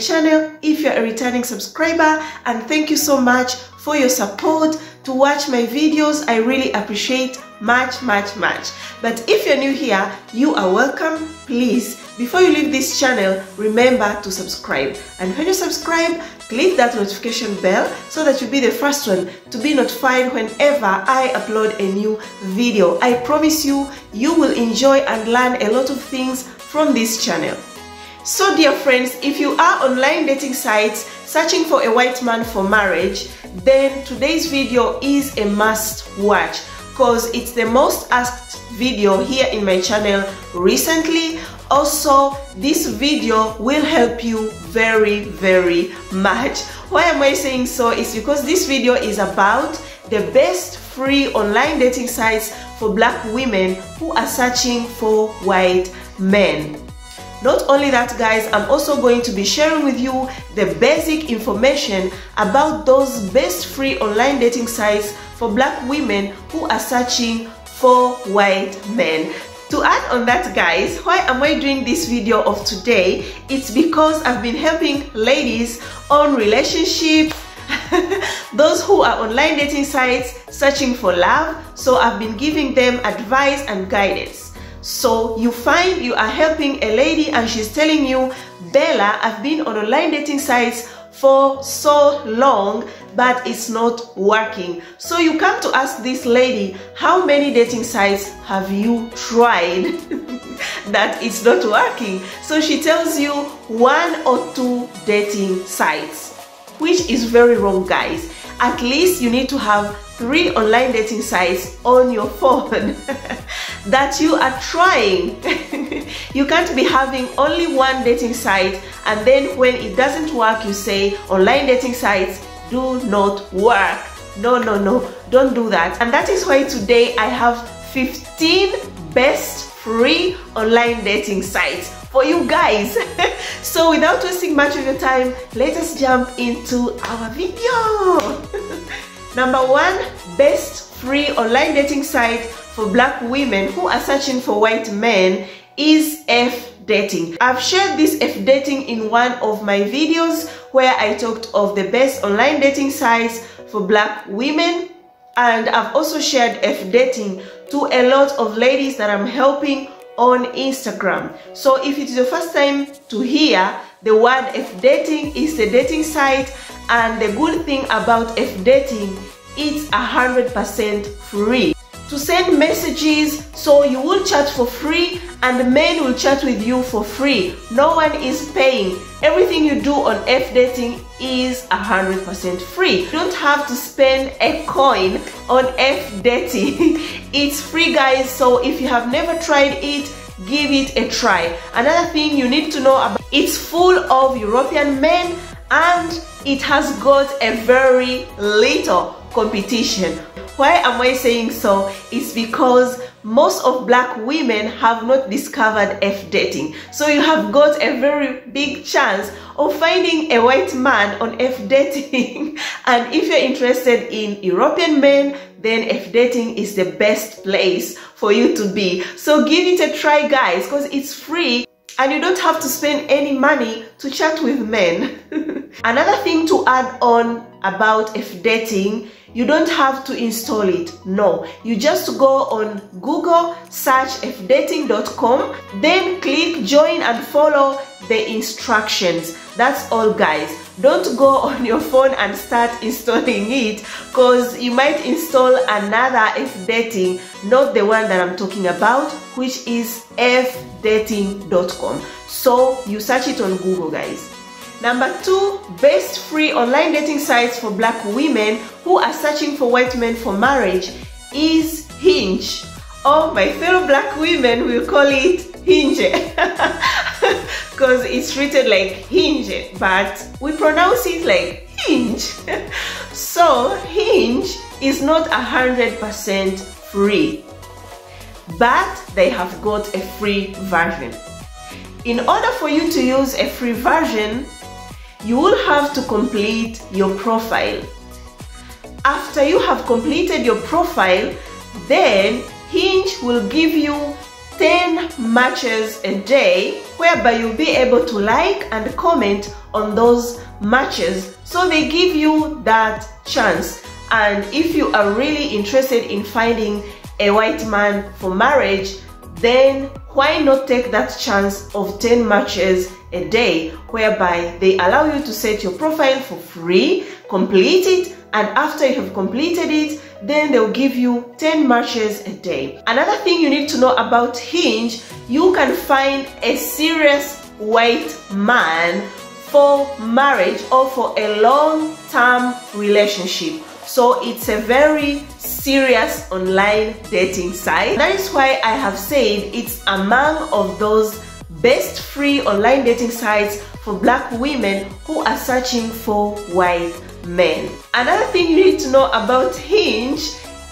channel if you're a returning subscriber, and thank you so much for your support to watch my videos. I really appreciate much. But if you're new here, you are welcome. Please, before you leave this channel, remember to subscribe, and when you subscribe, click that notification bell so that you'll be the first one to be notified whenever I upload a new video. I promise you, you will enjoy and learn a lot of things from this channel. So dear friends, if you are online dating sites searching for a white man for marriage, then today's video is a must watch, because it's the most asked video here in my channel recently. Also, this video will help you very much. Why am I saying so? It's because this video is about the best free online dating sites for black women who are searching for white men. Not only that, guys, I'm also going to be sharing with you the basic information about those best free online dating sites for black women who are searching for white men. To add on that, guys, why am I doing this video of today? It's because I've been helping ladies on relationships, those who are online dating sites searching for love. So I've been giving them advice and guidance. So you find you are helping a lady and she's telling you, Bella, I've been on online dating sites for so long, but it's not working. So you come to ask this lady, how many dating sites have you tried that it's not working? So she tells you 1 or 2 dating sites, which is very wrong, guys. At least you need to have 3 online dating sites on your phone that you are trying. You can't be having only 1 dating site, and then when it doesn't work, you say online dating sites do not work. No, don't do that. And that is why today I have 15 best free online dating sites for you guys. So without wasting much of your time, let us jump into our video. Number 1, best free online dating site for black women who are searching for white men is F Dating. I've shared this F Dating in one of my videos where I talked of the best online dating sites for black women, and I've also shared F Dating to a lot of ladies that I'm helping on Instagram. So if it is your first time to hear the word F Dating, is the dating site, and the good thing about F Dating, it's 100% free to send messages, so you will chat for free and the men will chat with you for free. No one is paying. Everything you do on F Dating is 100% free. You don't have to spend a coin on F Dating. It's free, guys, so if you have never tried it, give it a try. Another thing you need to know about, it's full of European men and it has got a very little competition. Why am I saying so? It's because most of black women have not discovered F Dating. So you have got a very big chance of finding a white man on F Dating. And if you're interested in European men, then F Dating is the best place for you to be. So give it a try, guys, because it's free and you don't have to spend any money to chat with men. Another thing to add on about F Dating, you don't have to install it. No, you just go on Google, search fdating.com, then click join and follow the instructions. That's all, guys. Don't go on your phone and start installing it, because you might install another F Dating, not the one that I'm talking about, which is fdating.com. So you search it on Google, guys. Number 2, best free online dating sites for black women who are searching for white men for marriage is Hinge. Oh, my fellow black women will call it Hinge because it's written like Hinge, but we pronounce it like Hinge. So Hinge is not 100% free, but they have got a free version. In order for you to use a free version, you will have to complete your profile. After you have completed your profile, then Hinge will give you 10 matches a day, whereby you'll be able to like and comment on those matches. So they give you that chance. And if you are really interested in finding a white man for marriage, then why not take that chance of 10 matches a day, whereby they allow you to set your profile for free, complete it, and after you have completed it, then they'll give you 10 matches a day. Another thing you need to know about Hinge, you can find a serious white man for marriage or for a long-term relationship. So it's a very serious online dating site. That is why I have said it's among of those best free online dating sites for black women who are searching for white men. Another thing you need to know about Hinge,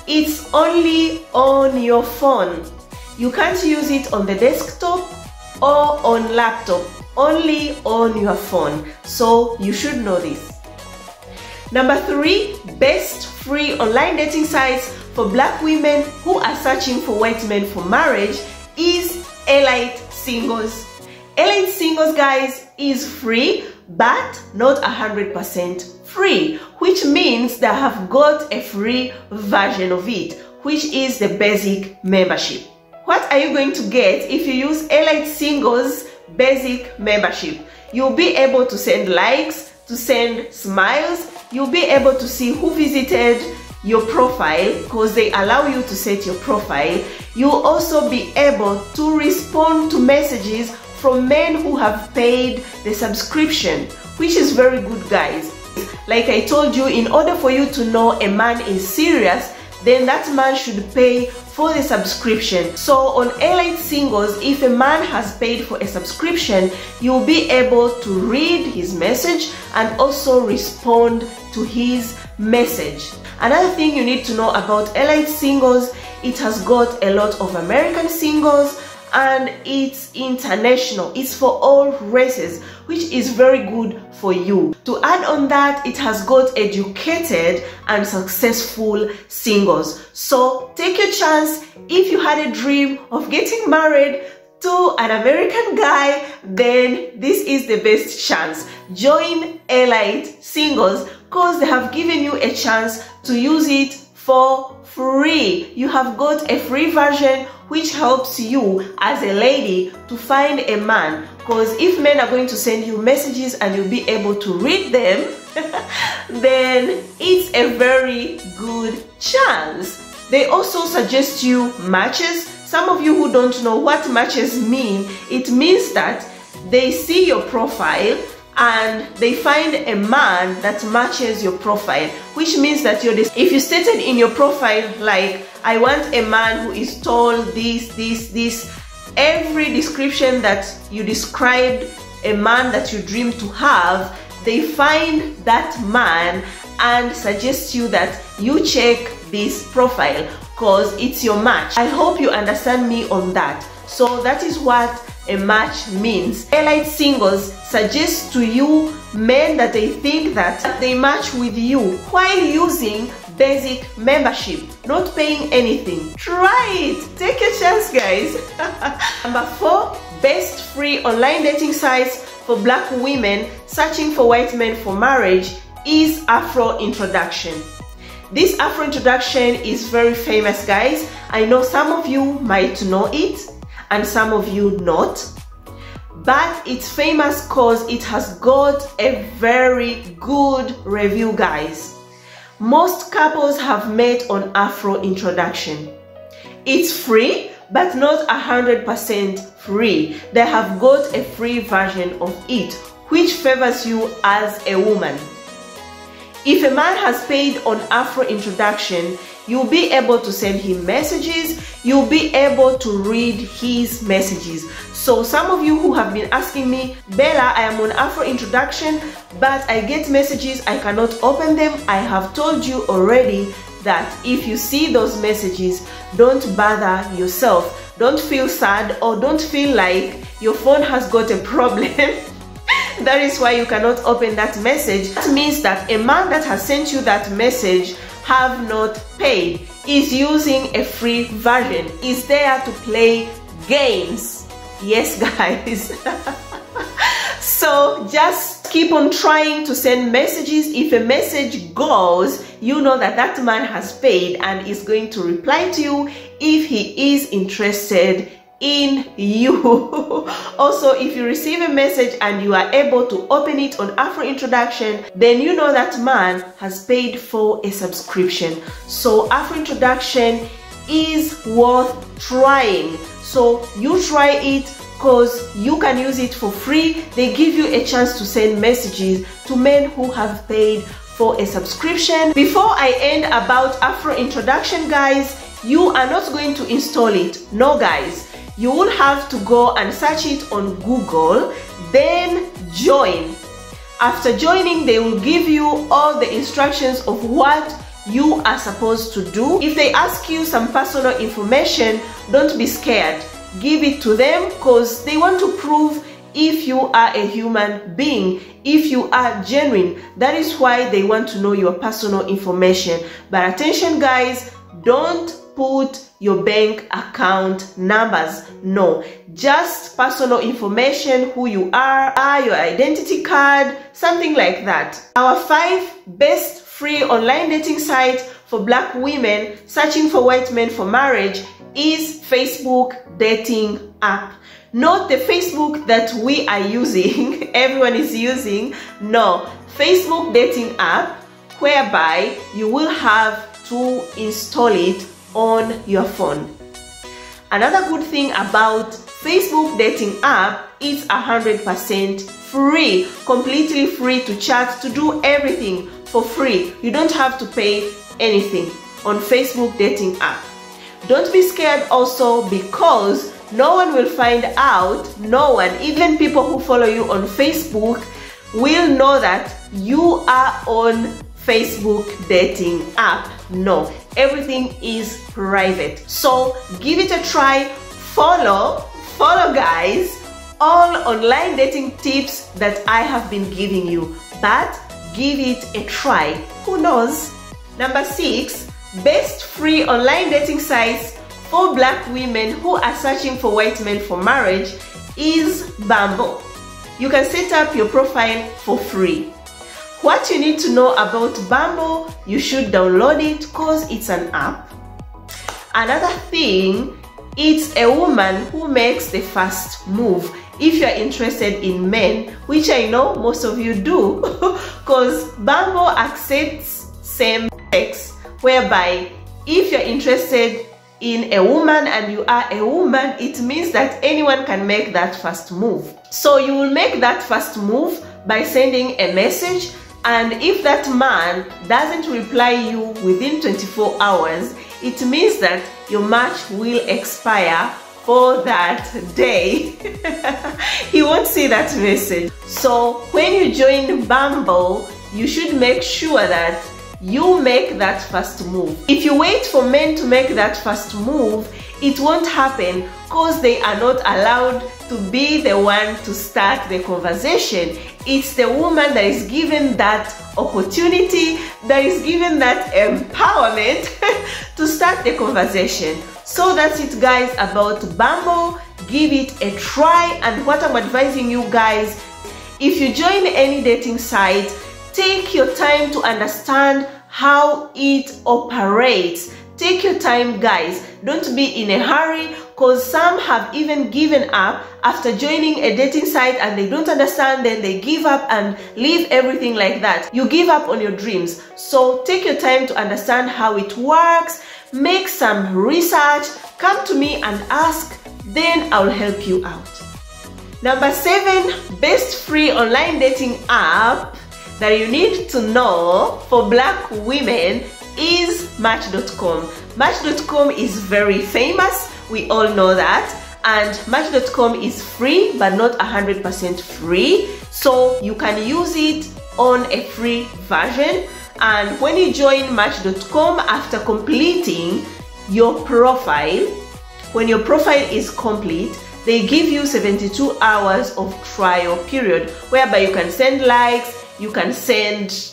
it's only on your phone. You can't use it on the desktop or on laptop, only on your phone. So you should know this. Number 3, best free online dating sites for black women who are searching for white men for marriage is Elite Singles. Elite Singles, guys, is free, but not 100% free, which means they have got a free version of it, which is the basic membership. What are you going to get if you use Elite Singles basic membership? You'll be able to send likes, to send smiles, you'll be able to see who visited your profile because they allow you to set your profile. You'll also be able to respond to messages from men who have paid the subscription, which is very good, guys. Like I told you, in order for you to know a man is serious, then that man should pay for the subscription. So on Elite Singles, if a man has paid for a subscription, you'll be able to read his message and also respond to his message. Another thing you need to know about Elite Singles, it has got a lot of American singles and it's international. It's for all races, which is very good for you. To add on that, it has got educated and successful singles. So take your chance. If you had a dream of getting married to an American guy, then this is the best chance. Join Elite Singles because they have given you a chance to use it for free. You have got a free version which helps you as a lady to find a man, because if men are going to send you messages and you'll be able to read them, then it's a very good chance. They also suggest you matches. Some of you who don't know what matches mean, it means that they see your profile and they find a man that matches your profile, which means that if you stated in your profile, like, I want a man who is tall, this, every description that you described a man that you dream to have, they find that man and suggest you that you check this profile because it's your match. I hope you understand me on that. So that is what a match means. Elite Singles suggests to you men that they think that they match with you while using basic membership, not paying anything. Try it. Take your chance, guys. Number 4, best free online dating sites for black women searching for white men for marriage is Afro Introduction. This Afro Introduction is very famous, guys. I know some of you might know it and some of you not, but it's famous cause it has got a very good review, guys. Most couples have met on Afro Introduction. It's free, but not 100% free. They have got a free version of it, which favors you as a woman. If a man has paid on Afro Introduction, you'll be able to send him messages, you'll be able to read his messages. So some of you who have been asking me, Bella, I am on Afro Introduction, but I get messages, I cannot open them. I have told you already that if you see those messages, don't bother yourself. Don't feel sad or don't feel like your phone has got a problem. That is why you cannot open that message. That means that a man that has sent you that message have not paid, is using a free version, is there to play games. Yes, guys. So just keep on trying to send messages. If a message goes, you know that that man has paid and is going to reply to you if he is interested in you. Also, if you receive a message and you are able to open it on Afro Introduction, then you know that man has paid for a subscription. So Afro Introduction is worth trying. So you try it, because you can use it for free. They give you a chance to send messages to men who have paid for a subscription. Before I end about Afro Introduction, guys, you are not going to install it. No, guys, you will have to go and search it on Google, then join. After joining, they will give you all the instructions of what you are supposed to do. If they ask you some personal information, don't be scared. Give it to them, because they want to prove if you are a human being, if you are genuine. That is why they want to know your personal information. But attention, guys, don't put your bank account numbers. No, just personal information, who you are, your identity card, something like that. Our 5 best free online dating sites for black women searching for white men for marriage is Facebook Dating App. Not the Facebook that we are using, everyone is using. No, Facebook Dating App, whereby you will have to install it on your phone. Another good thing about Facebook Dating App, it's 100% free, completely free to chat, to do everything for free. You don't have to pay anything on Facebook Dating App. Don't be scared also, because no one will find out. No one, even people who follow you on Facebook, will know that you are on Facebook Dating App. No, everything is private. So give it a try. Follow guys, all online dating tips that I have been giving you, but give it a try. Who knows? Number 6, best free online dating sites for black women who are searching for white men for marriage is Bumble. You can set up your profile for free. What you need to know about Bumble, you should download it, because it's an app. Another thing, it's a woman who makes the first move. If you're interested in men, which I know most of you do, because Bumble accepts same sex, whereby if you're interested in a woman and you are a woman, it means that anyone can make that first move. So you will make that first move by sending a message, and if that man doesn't reply you within 24 hours, it means that your match will expire for that day. He won't see that message. So when you join Bumble, you should make sure that you make that first move. If you wait for men to make that first move, it won't happen, because they are not allowed to be the one to start the conversation. It's the woman that is given that opportunity, that is given that empowerment to start the conversation. So that's it, guys, about Bumble. Give it a try. And what I'm advising you guys, if you join any dating site, take your time to understand how it operates. Take your time, guys. Don't be in a hurry, because some have even given up after joining a dating site and they don't understand, then they give up and leave everything like that. You give up on your dreams. So take your time to understand how it works. Make some research. Come to me and ask, then I'll help you out. Number 7, best free online dating app that you need to know for black women is match.com. Match.com is very famous, we all know that, and match.com is free, but not 100% free, so you can use it on a free version. And when you join match.com, after completing your profile, when your profile is complete, they give you 72 hours of trial period, whereby you can send likes, you can send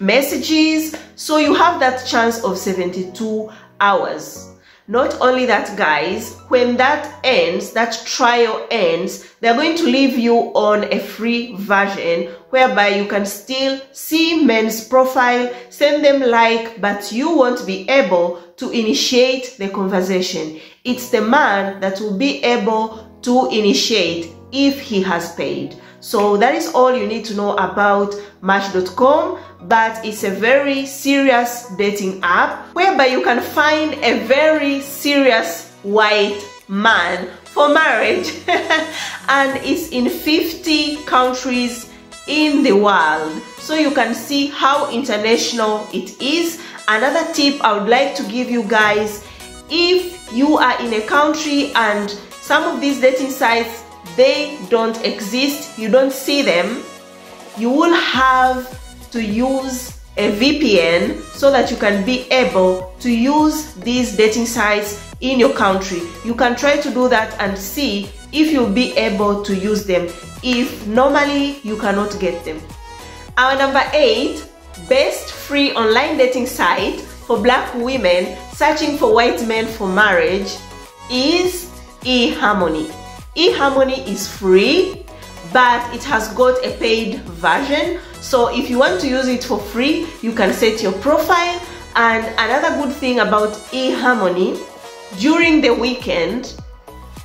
messages. So you have that chance of 72 hours. Not only that, guys, when that ends, that trial ends, they're going to leave you on a free version whereby you can still see men's profile, send them like, but you won't be able to initiate the conversation. It's the man that will be able to initiate if he has paid. So that is all you need to know about match.com, but it's a very serious dating app whereby you can find a very serious white man for marriage and it's in 50 countries in the world, so you can see how international it is. Another tip I would like to give you guys, if you are in a country and some of these dating sites they don't exist, you don't see them, you will have to use a VPN so that you can be able to use these dating sites in your country. You can try to do that and see if you'll be able to use them if normally you cannot get them. Our number 8, best free online dating site for black women searching for white men for marriage is eHarmony. eHarmony is free, but it has got a paid version, so if you want to use it for free you can set your profile. And another good thing about eHarmony, during the weekend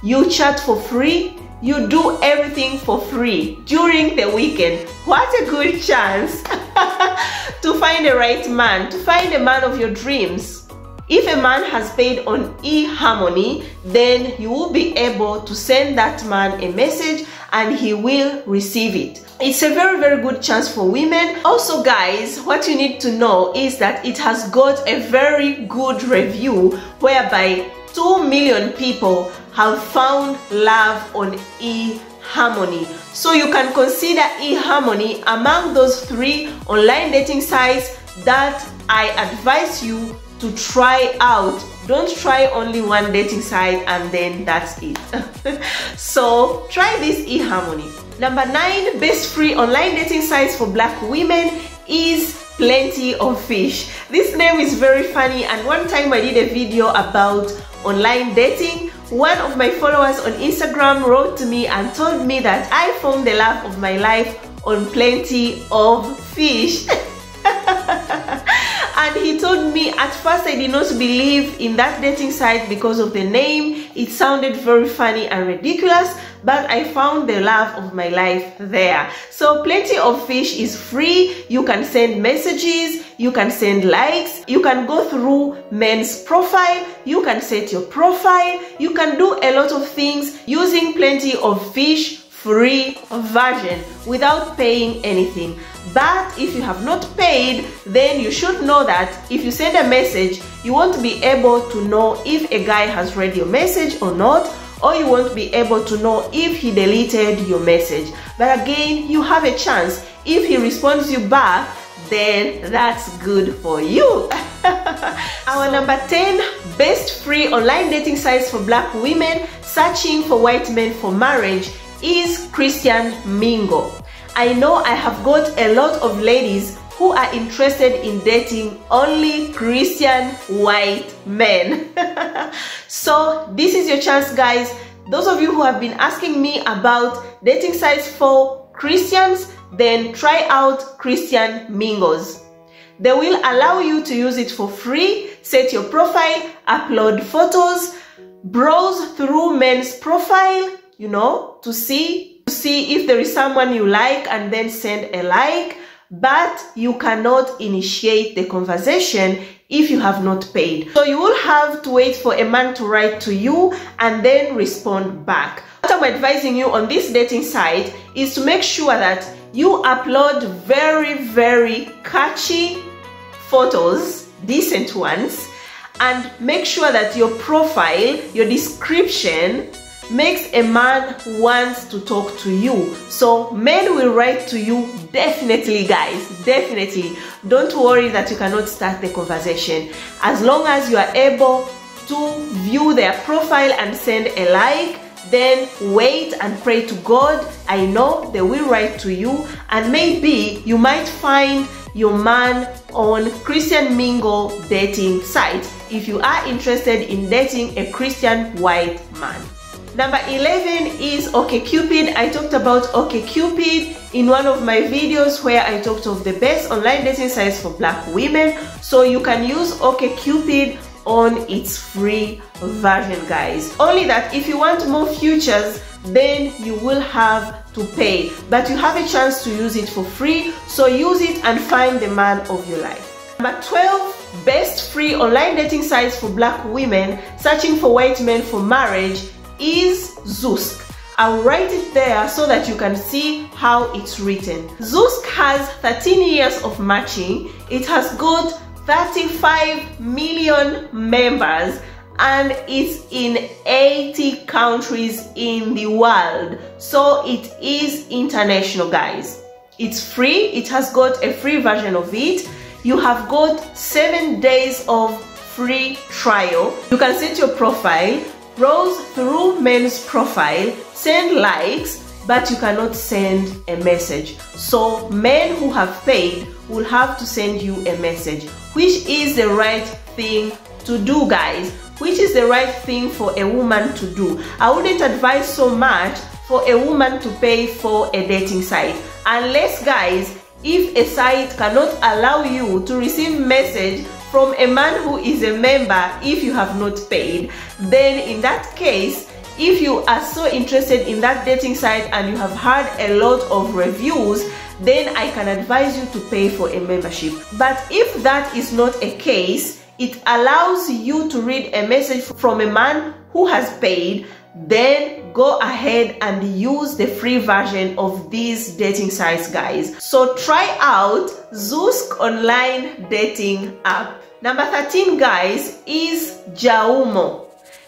you chat for free, you do everything for free during the weekend. What a good chance to find the right man, to find a man of your dreams. If a man has paid on eHarmony, then you will be able to send that man a message and he will receive it. It's a very, very good chance for women. Also, guys, what you need to know is that it has got a very good review whereby 2 million people have found love on eHarmony. So you can consider eHarmony among those 3 online dating sites that I advise you to try out. Don't try only one dating site and then that's it. So try this eHarmony. Number 9, best free online dating sites for black women is Plenty of Fish. This name is very funny, and one time I did a video about online dating. One of my followers on Instagram wrote to me and told me that I found the love of my life on Plenty of Fish. And he told me at first I did not believe in that dating site because of the name. It sounded very funny and ridiculous, but I found the love of my life there. So Plenty of Fish is free. You can send messages, you can send likes, you can go through men's profile, you can set your profile, you can do a lot of things using Plenty of Fish free version without paying anything. But if you have not paid, then you should know that if you send a message you won't be able to know if a guy has read your message or not, or you won't be able to know if he deleted your message. But again, you have a chance. If he responds you back, then that's good for you. Our number 10, best free online dating sites for black women searching for white men for marriage is Christian Mingle. I know I have got a lot of ladies who are interested in dating only Christian white men. So this is your chance, guys. Those of you who have been asking me about dating sites for Christians, then try out Christian Mingles. They will allow you to use it for free, set your profile, upload photos, browse through men's profile, you know, to see if there is someone you like and then send a like, but you cannot initiate the conversation if you have not paid. So you will have to wait for a man to write to you and then respond back. What I'm advising you on this dating site is to make sure that you upload very, very catchy photos, decent ones, and make sure that your profile, your description makes a man wants to talk to you. So men will write to you, definitely, guys, definitely. Don't worry that you cannot start the conversation. As long as you are able to view their profile and send a like, then wait and pray to God. I know they will write to you, and maybe you might find your man on Christian Mingle dating site if you are interested in dating a Christian white man. Number 11 is OkCupid. I talked about OkCupid in one of my videos where I talked of the best online dating sites for black women. So you can use OkCupid on its free version, guys. Only that if you want more features, then you will have to pay. But you have a chance to use it for free. So use it and find the man of your life. Number 12. Best free online dating sites for black women searching for white men for marriage is Zoosk. I'll write it there so that you can see how it's written. Zoosk has 13 years of matching. It has got 35 million members and it's in 80 countries in the world. So it is international, guys. It's free. It has got a free version of it. You have got 7 days of free trial. You can set your profile, browse through men's profile, send likes, but you cannot send a message. So men who have paid will have to send you a message, which is the right thing to do, guys, which is the right thing for a woman to do. I wouldn't advise so much for a woman to pay for a dating site, unless, guys, if a site cannot allow you to receive message from a man who is a member if you have not paid, then in that case, if you are so interested in that dating site and you have heard a lot of reviews, then I can advise you to pay for a membership. But if that is not a case, it allows you to read a message from a man who has paid, then go ahead and use the free version of these dating sites, guys. So try out Zoosk online dating app. Number 13, guys, is Jaumo.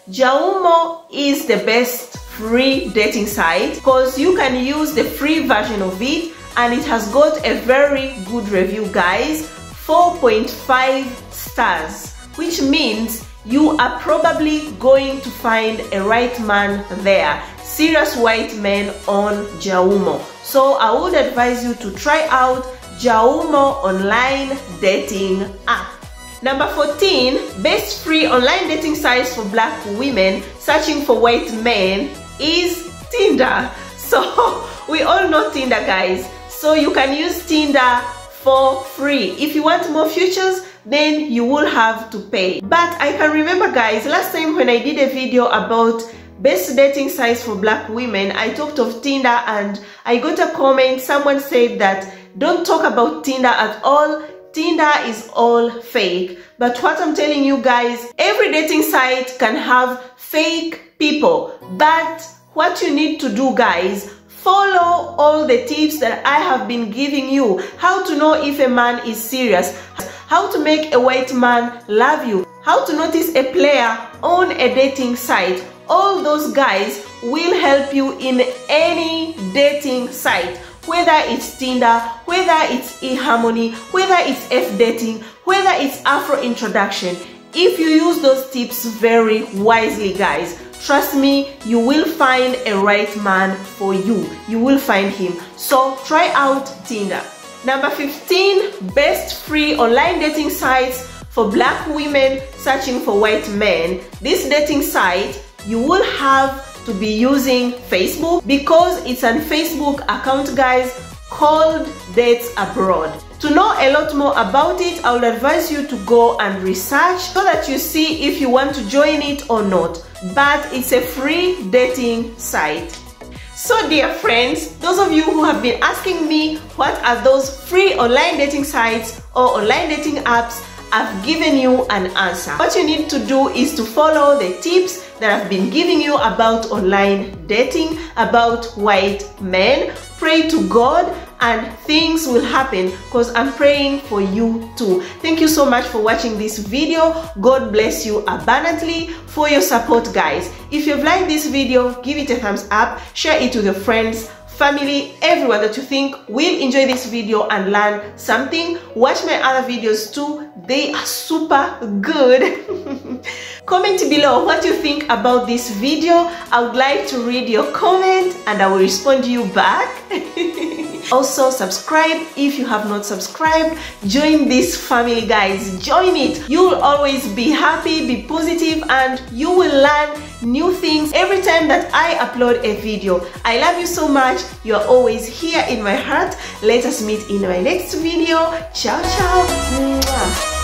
Jaumo is the best free dating site because you can use the free version of it, and it has got a very good review, guys, 4.5 stars, which means you are probably going to find a right man there, serious white men on Jaumo. So I would advise you to try out Jaumo online dating app. Number 14, best free online dating sites for black women searching for white men is Tinder. So we all know Tinder, guys. So you can use Tinder for free. If you want more features, then you will have to pay. But I can remember, guys, last time when I did a video about best dating sites for black women, I talked of Tinder and I got a comment. Someone said that don't talk about Tinder at all. Tinder is all fake. But what I'm telling you, guys, every dating site can have fake people. But what you need to do, guys, follow all the tips that I have been giving you. How to know if a man is serious, how to make a white man love you, how to notice a player on a dating site. All those, guys, will help you in any dating site, whether it's Tinder, whether it's eHarmony, whether it's F dating, whether it's Afro Introduction. If you use those tips very wisely, guys, trust me, you will find a right man for you. You will find him. So try out Tinder. Number 15, best free online dating sites for black women searching for white men. This dating site, you will have to be using Facebook because it's a Facebook account, guys, called Dates Abroad. To know a lot more about it, I would advise you to go and research so that you see if you want to join it or not. But it's a free dating site. So dear friends, those of you who have been asking me what are those free online dating sites or online dating apps, I've given you an answer. What you need to do is to follow the tips that I've been giving you about online dating, about white men. Pray to God and things will happen because I'm praying for you too. Thank you so much for watching this video. God bless you abundantly for your support, guys. If you've liked this video, give it a thumbs up, share it with your friends, family, everyone that you think will enjoy this video and learn something. Watch my other videos too. They are super good. Comment below what you think about this video. I would like to read your comment and I will respond to you back. Also, subscribe if you have not subscribed. Join this family, guys. Join it. You will always be happy, be positive, and you will learn new things every time that I upload a video. I love you so much. You are always here in my heart. Let us meet in my next video. Ciao, ciao. Mwah.